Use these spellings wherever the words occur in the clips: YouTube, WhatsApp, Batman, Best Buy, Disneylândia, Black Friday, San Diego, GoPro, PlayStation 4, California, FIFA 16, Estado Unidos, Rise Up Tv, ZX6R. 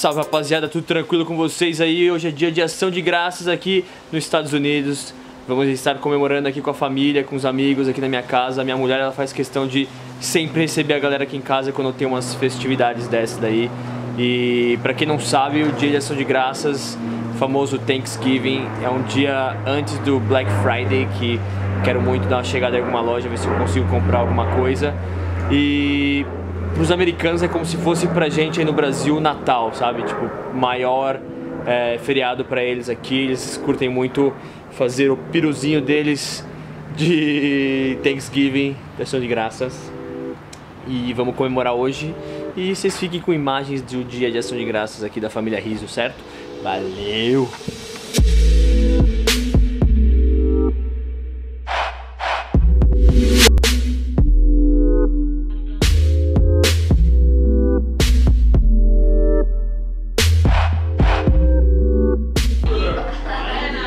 Salve rapaziada, tudo tranquilo com vocês aí? Hoje é dia de ação de graças aqui nos Estados Unidos. Vamos estar comemorando aqui com a família, com os amigos aqui na minha casa. A minha mulher, ela faz questão de sempre receber a galera aqui em casa quando tem umas festividades dessa daí. E pra quem não sabe, o dia de ação de graças, o famoso Thanksgiving, é um dia antes do Black Friday, que quero muito dar uma chegada em alguma loja, ver se eu consigo comprar alguma coisa. E para os americanos é como se fosse pra gente aí no Brasil Natal, sabe? Tipo, maior feriado pra eles aqui. Eles curtem muito fazer o piruzinho deles de Thanksgiving, ação de graças. E vamos comemorar hoje. E vocês fiquem com imagens do dia de ação de graças aqui da família Riso, certo? Valeu!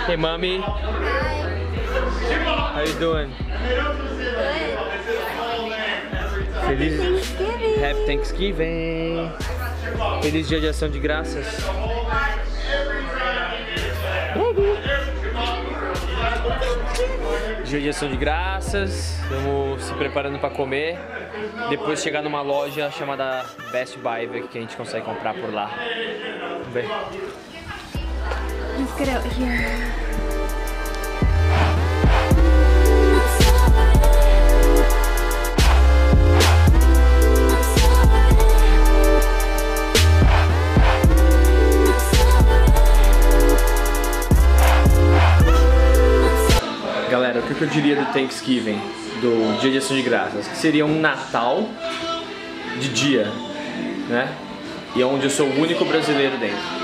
Hey, mommy. Hi. How you doing? Good. Feliz Thanksgiving. Happy Thanksgiving. Feliz dia de ação de graças. Dia de ação de graças. Estamos se preparando para comer. Depois chegar numa loja chamada Best Buy, que a gente consegue comprar por lá. Vamos ver. Let's get out here. Galera, o que eu diria do Thanksgiving, do Dia de Ação de Graças? Que seria um Natal de dia, né? E onde eu sou o único brasileiro dentro.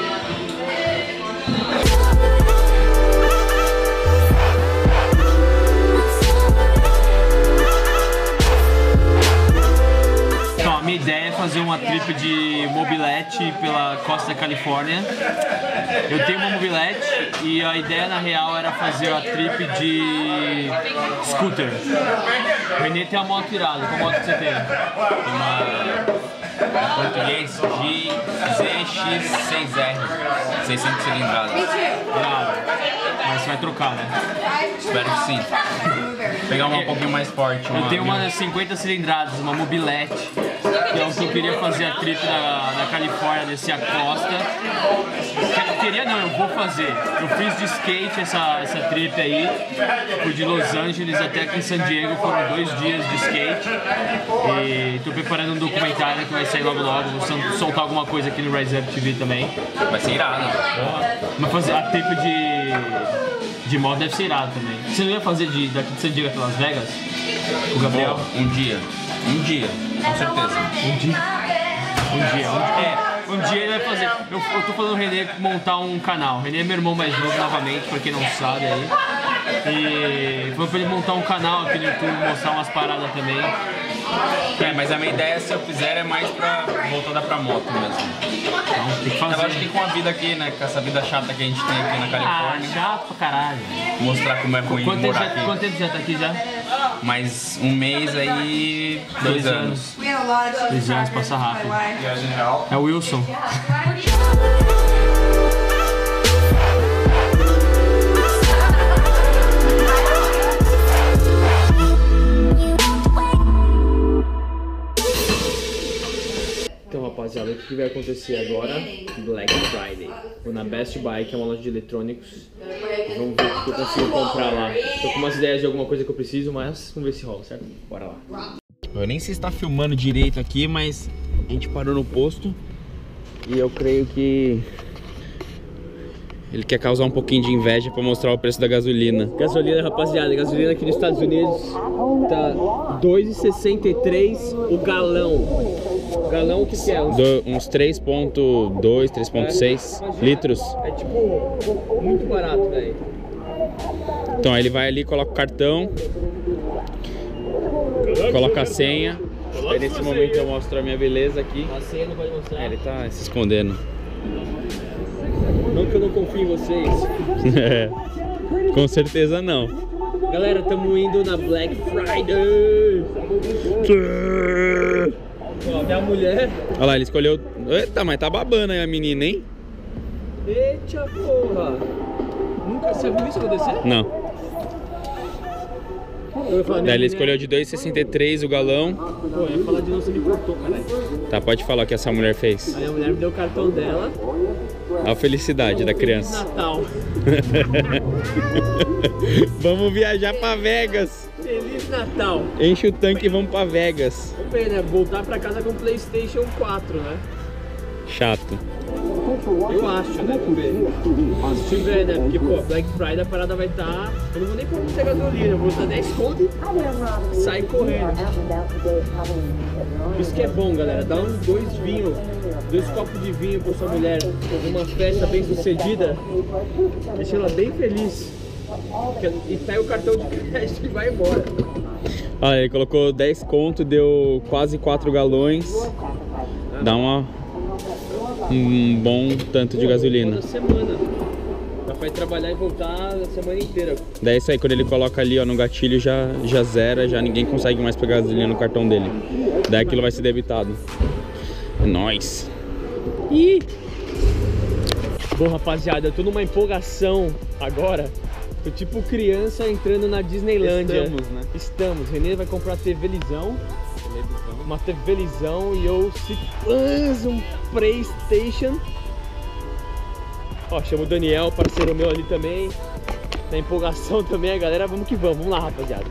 Minha ideia é fazer uma trip de mobilete pela costa da Califórnia. Eu tenho uma mobilete e a ideia na real era fazer uma trip de scooter. O Renê tem uma moto tirada, qual moto que você tem? Uma português de ZX6R, 600 cilindradas. Mas você vai trocar, né? Espero que sim. Pegar uma um pouquinho mais forte. Eu tenho uma 50 cilindradas, uma mobilete. Então eu queria fazer a trip da Califórnia, descer a costa. Queria não, eu vou fazer. Eu fiz de skate essa trip aí. Fui de Los Angeles até aqui em San Diego, foram 2 dias de skate. E tô preparando um documentário que vai sair logo. Vou soltar alguma coisa aqui no Rising.TV também. Vai ser irado. Mas fazer a trip de moto deve ser irado também. Você não ia fazer daqui de San Diego até Las Vegas? O Gabriel? Bom, um dia, com certeza. Um dia ele vai fazer. Eu tô falando o Renê montar um canal. O Renê é meu irmão mais novo, novamente, pra quem não sabe aí. E foi pra ele montar um canal aqui no YouTube, mostrar umas paradas também. Mas a minha ideia, se eu fizer, é mais pra voltada pra moto mesmo. Então, tem que fazer. Eu acho que com a vida aqui, né, com essa vida chata que a gente tem aqui na Califórnia. Ah, chato pra caralho. Mostrar como é ruim morar aqui. Quanto tempo já tá aqui já? Mais um mês aí, 2 anos. 2 anos, passa rápido. É o Wilson. Então, rapaziada, o que vai acontecer agora? Black Friday. Vou na Best Buy, que é uma loja de eletrônicos. Vamos ver o que eu consigo comprar lá. Tô com umas ideias de alguma coisa que eu preciso, mas vamos ver se rola, certo? Bora lá. Eu nem sei se tá filmando direito aqui, mas a gente parou no posto. E eu creio que ele quer causar um pouquinho de inveja pra mostrar o preço da gasolina. Gasolina, rapaziada, gasolina aqui nos Estados Unidos tá $2,63 o galão. Galão, o que que é? Uns 3,2, 3,6 litros. É tipo, muito barato, velho. Então, ele vai ali, coloca o cartão, coloca a senha. Aí nesse momento eu mostro a minha beleza aqui. A senha não pode mostrar. Ele tá se escondendo. Não que eu não confio em vocês. Com certeza não. Galera, estamos indo na Black Friday. Ó, tem a mulher. Olha lá, ele escolheu... Eita, mas tá babando aí a menina, hein? Eita, porra. Nunca você viu isso acontecer? Não. Daí ele escolheu de 2,63 o galão. Pô, eu ia falar de não, você me cortou, caralho. Tá, pode falar o que essa mulher fez. Aí a mulher me deu o cartão dela. A felicidade da criança. Natal. Vamos viajar pra Vegas. Feliz Natal. Enche o tanque e vamos pra Vegas. Vamos ver, né? Voltar pra casa com o PlayStation 4, né? Chato. Eu acho, né? Se tiver, né? Porque, pô, Black Friday a parada vai estar... Eu não vou nem comprar gasolina, eu vou dar 10 conto e sai correndo. Isso que é bom, galera. Dá uns dois vinhos, dois copos de vinho pra sua mulher. Uma festa bem sucedida. Deixa ela bem feliz. E pega o cartão de crédito e vai embora. Ah, ele colocou 10 conto, deu quase 4 galões. Dá uma... um bom tanto de gasolina. Toda semana. Já vai trabalhar e voltar a semana inteira. Daí é isso aí, quando ele coloca ali, ó, no gatilho já zera, já ninguém consegue mais pegar gasolina no cartão dele. Daí aquilo vai ser debitado. É nóis. Ih! Bom, rapaziada, eu tô numa empolgação agora. Tô tipo criança entrando na Disneylândia. Estamos, né? Estamos. Renê vai comprar televisão. Uma televisão e eu se lanço um PlayStation. Ó, chamo o Daniel, parceiro meu ali também. Na empolgação também, a galera, vamos que vamos. Vamos lá, rapaziada.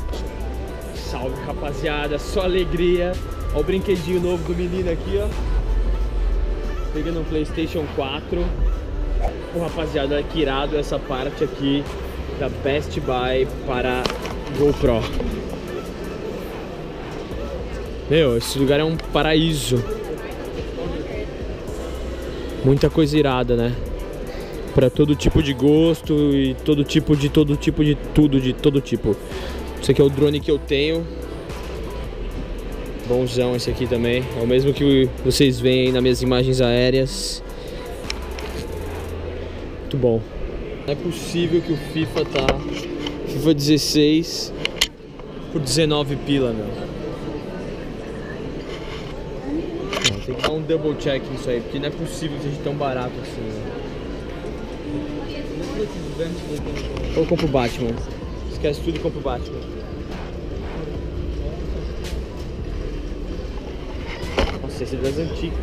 Salve, rapaziada, só alegria. Ó o brinquedinho novo do menino aqui, ó. Pegando um PlayStation 4. Pô, rapaziada, olha que irado essa parte aqui da Best Buy para GoPro. Meu, esse lugar é um paraíso. Muita coisa irada, né? Pra todo tipo de gosto e todo tipo de tudo. Esse aqui é o drone que eu tenho. Bonzão esse aqui também. É o mesmo que vocês veem aí nas minhas imagens aéreas. Muito bom. Não é possível que o FIFA tá... FIFA 16 por 19 pila, meu. Tem que dar um double check nisso aí, porque não é possível que seja tão barato assim. Né? Ou compro o Batman. Esquece tudo e compro o Batman. Nossa, esse é das antigas.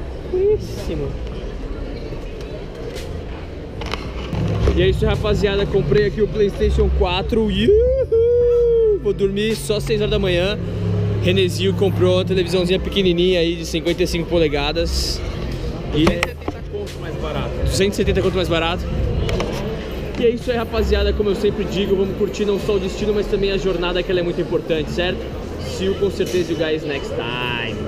E é isso, rapaziada. Comprei aqui o PlayStation 4. Uhul! Vou dormir só 6 horas da manhã. Renezinho comprou uma televisãozinha pequenininha aí de 55 polegadas. 270 conto mais barato. 270 conto mais barato. E é isso aí, rapaziada, como eu sempre digo, vamos curtir não só o destino, mas também a jornada, que ela é muito importante, certo? See you, com certeza, you guys next time.